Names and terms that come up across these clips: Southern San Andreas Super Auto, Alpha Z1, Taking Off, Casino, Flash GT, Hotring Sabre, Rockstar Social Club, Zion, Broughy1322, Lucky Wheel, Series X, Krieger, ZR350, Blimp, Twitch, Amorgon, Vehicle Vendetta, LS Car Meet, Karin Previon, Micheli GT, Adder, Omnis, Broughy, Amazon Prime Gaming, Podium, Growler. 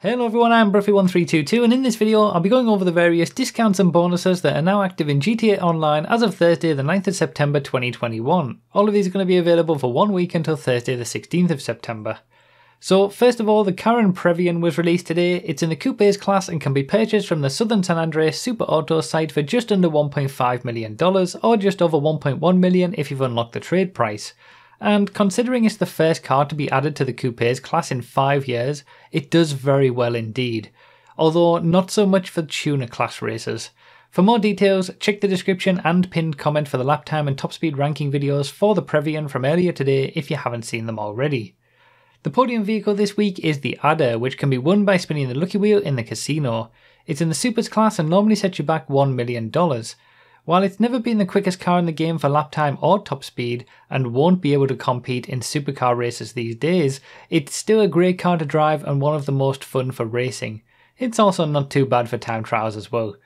Hello everyone, I'm Broughy1322 and in this video I'll be going over the various discounts and bonuses that are now active in GTA Online as of Thursday the 9th of September 2021. All of these are going to be available for 1 week until Thursday the 16th of September. So first of all, the Karin Previon was released today. It's in the Coupes class and can be purchased from the Southern San Andreas Super Auto site for just under $1.5 million or just over $1.1 million if you've unlocked the trade price. And considering it's the first car to be added to the Coupes class in 5 years, it does very well indeed. Although not so much for Tuner class racers. For more details, check the description and pinned comment for the lap time and top speed ranking videos for the Previon from earlier today if you haven't seen them already. The podium vehicle this week is the Adder, which can be won by spinning the Lucky Wheel in the Casino. It's in the Supers class and normally sets you back $1 million. While it's never been the quickest car in the game for lap time or top speed, and won't be able to compete in supercar races these days, it's still a great car to drive and one of the most fun for racing. It's also not too bad for time trials as well.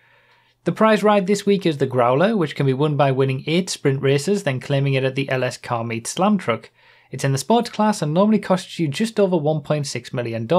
The prize ride this week is the Growler, which can be won by winning 8 sprint races then claiming it at the LS Car Meet Slam Truck. It's in the sports class and normally costs you just over $1.6 million.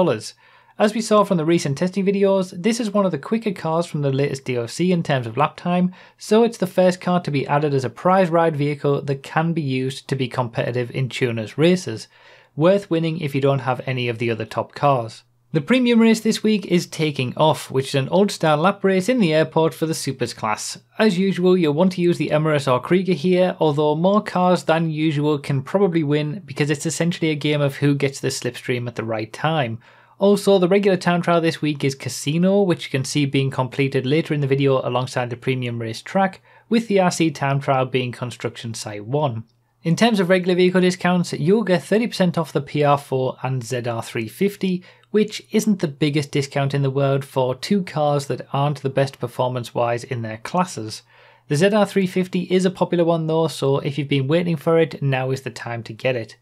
As we saw from the recent testing videos, this is one of the quicker cars from the latest DLC in terms of lap time, so it's the first car to be added as a prize ride vehicle that can be used to be competitive in tuners races. Worth winning if you don't have any of the other top cars. The premium race this week is Taking Off, which is an old-style lap race in the airport for the Supers class. As usual, you'll want to use the Emerus or Krieger here, although more cars than usual can probably win because it's essentially a game of who gets the slipstream at the right time. Also, the regular town trial this week is Casino, which you can see being completed later in the video alongside the premium race track, with the RC town trial being Construction Site 1. In terms of regular vehicle discounts, you'll get 30% off the PR4 and ZR350, which isn't the biggest discount in the world for two cars that aren't the best performance-wise in their classes. The ZR350 is a popular one though, so if you've been waiting for it, now is the time to get it.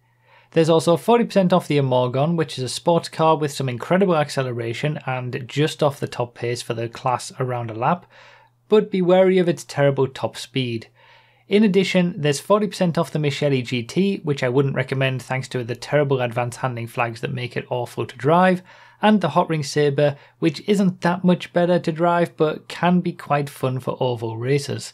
There's also 40% off the Amorgon, which is a sports car with some incredible acceleration and just off the top pace for the class around a lap, but be wary of its terrible top speed. In addition, there's 40% off the Micheli GT, which I wouldn't recommend thanks to the terrible advanced handling flags that make it awful to drive, and the Hotring Sabre, which isn't that much better to drive but can be quite fun for oval races.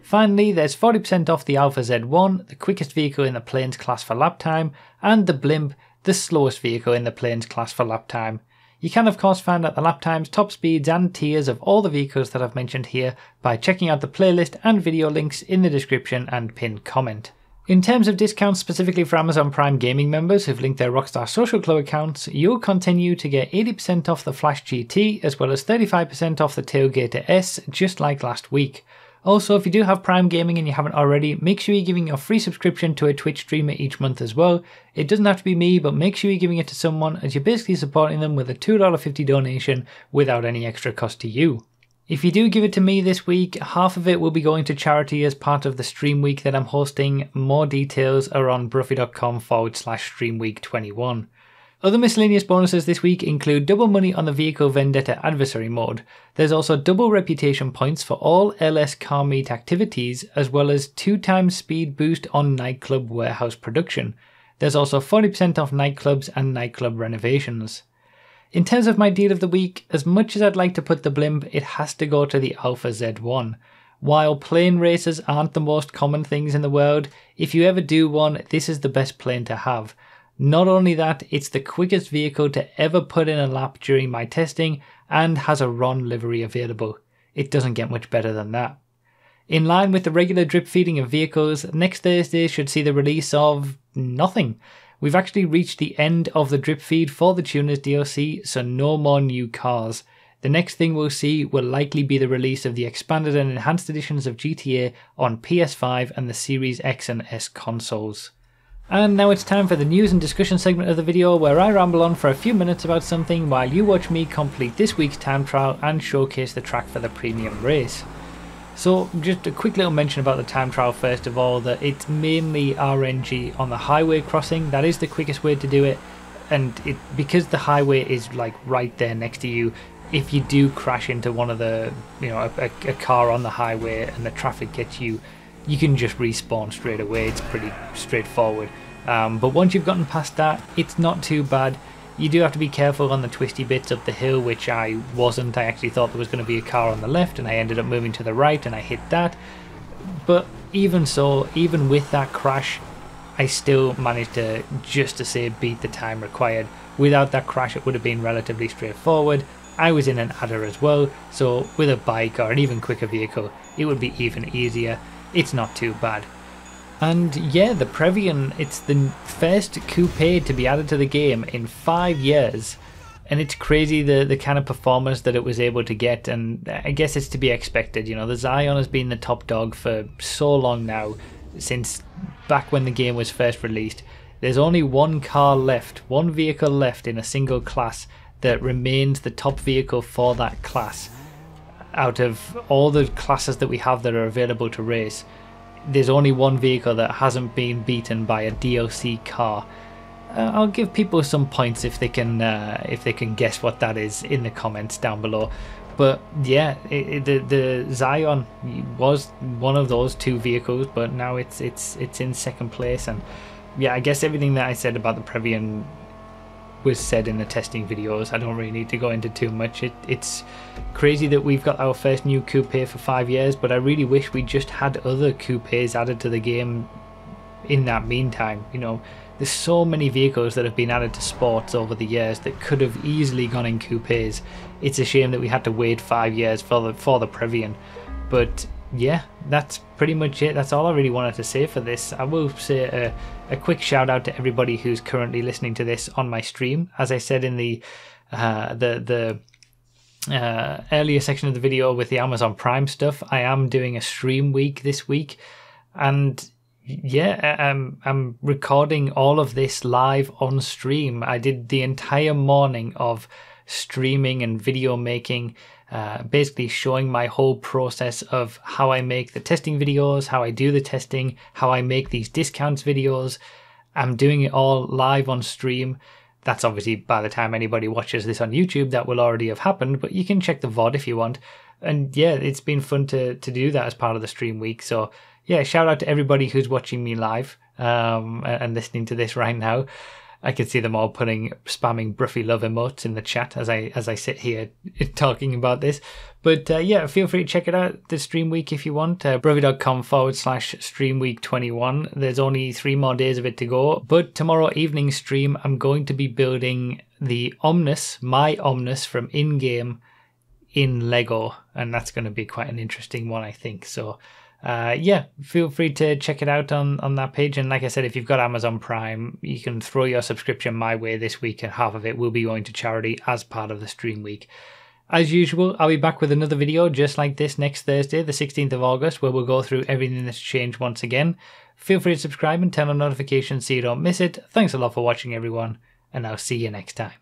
Finally, there's 40% off the Alpha Z1, the quickest vehicle in the Plains class for lap time, and the Blimp, the slowest vehicle in the Plains class for lap time. You can of course find out the lap times, top speeds and tiers of all the vehicles that I've mentioned here by checking out the playlist and video links in the description and pinned comment. In terms of discounts specifically for Amazon Prime Gaming members who've linked their Rockstar Social Club accounts, you'll continue to get 80% off the Flash GT as well as 35% off the Tailgater S, just like last week. Also, if you do have Prime Gaming and you haven't already, make sure you're giving your free subscription to a Twitch streamer each month as well. It doesn't have to be me, but make sure you're giving it to someone as you're basically supporting them with a $2.50 donation without any extra cost to you. If you do give it to me this week, half of it will be going to charity as part of the stream week that I'm hosting. More details are on broughy.com/streamweek21. Other miscellaneous bonuses this week include double money on the Vehicle Vendetta adversary mode. There's also double reputation points for all LS Car Meet activities, as well as 2 times speed boost on nightclub warehouse production. There's also 40% off nightclubs and nightclub renovations. In terms of my deal of the week, as much as I'd like to put the Blimp, it has to go to the Alpha Z1. While plane races aren't the most common things in the world, if you ever do one, this is the best plane to have. Not only that, it's the quickest vehicle to ever put in a lap during my testing and has a Ron livery available. It doesn't get much better than that. In line with the regular drip feeding of vehicles, next Thursday should see the release of nothing. We've actually reached the end of the drip feed for the Tuners DLC, so no more new cars. The next thing we'll see will likely be the release of the expanded and enhanced editions of GTA on PS5 and the Series X and S consoles. And now it's time for the news and discussion segment of the video where I ramble on for a few minutes about something while you watch me complete this week's time trial and showcase the track for the premium race. So just a quick little mention about the time trial first of all, that it's mainly RNG on the highway crossing. That is the quickest way to do it, and because the highway is like right there next to you, if you do crash into one of the, you know, a car on the highway and the traffic gets you, you can just respawn straight away. It's pretty straightforward, but once you've gotten past that, it's not too bad. You do have to be careful on the twisty bits up the hill, which I wasn't. I actually thought there was going to be a car on the left and I ended up moving to the right and I hit that. But even so, even with that crash, I still managed to, just to say, beat the time required. Without that crash it would have been relatively straightforward. I was in an Adder as well, so with a bike or an even quicker vehicle it would be even easier. It's not too bad. And yeah, the Previon, it's the first coupe to be added to the game in 5 years, and it's crazy the kind of performance that it was able to get, and I guess it's to be expected. You know, the Zion has been the top dog for so long now, since back when the game was first released. There's only one car left, one vehicle left in a single class that remains the top vehicle for that class. Out of all the classes that we have that are available to race, there's only one vehicle that hasn't been beaten by a DLC car. I'll give people some points if they can guess what that is in the comments down below. But yeah, the Zion was one of those two vehicles, but now it's in second place. And yeah, I guess everything that I said about the Previon was said in the testing videos. I don't really need to go into too much. It's crazy that we've got our first new coupe for 5 years, but I really wish we just had other coupes added to the game in that meantime. You know, there's so many vehicles that have been added to sports over the years that could have easily gone in coupes. It's a shame that we had to wait 5 years for the Previon. But yeah, that's pretty much it. That's all I really wanted to say for this. I will say a quick shout out to everybody who's currently listening to this on my stream. As I said in the earlier section of the video with the Amazon Prime stuff, I am doing a stream week this week, and yeah, I'm recording all of this live on stream. I did the entire morning of streaming and video making, basically showing my whole process of how I make the testing videos, how I do the testing, how I make these discounts videos. I'm doing it all live on stream. That's obviously, by the time anybody watches this on YouTube, that will already have happened, but you can check the VOD if you want. And yeah, it's been fun to do that as part of the stream week. So yeah, shout out to everybody who's watching me live and listening to this right now. I can see them all spamming Broughy love emotes in the chat as I sit here talking about this. But yeah, feel free to check it out, the stream week, if you want. Broughy.com/streamweek21. There's only 3 more days of it to go. But tomorrow evening stream, I'm going to be building the Omnis, my Omnis from in-game in Lego. And that's going to be quite an interesting one, I think. So yeah, feel free to check it out on that page. And like I said, if you've got Amazon Prime, you can throw your subscription my way this week, and half of it will be going to charity as part of the stream week. As usual, I'll be back with another video just like this next Thursday, the 16th of August, where we'll go through everything that's changed once again. Feel free to subscribe and turn on notifications so you don't miss it. Thanks a lot for watching, everyone, and I'll see you next time.